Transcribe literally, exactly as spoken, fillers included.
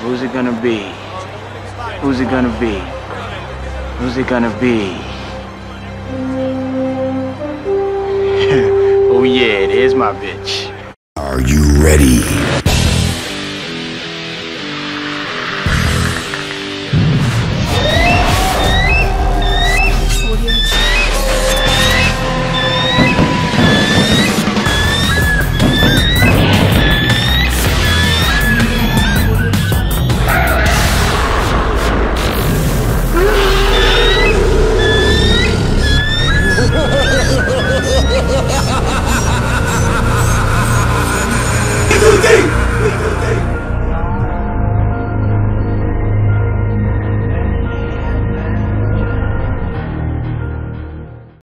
Who's it gonna be? Who's it gonna be? Who's it gonna be? Oh yeah, there's my bitch. Are you ready?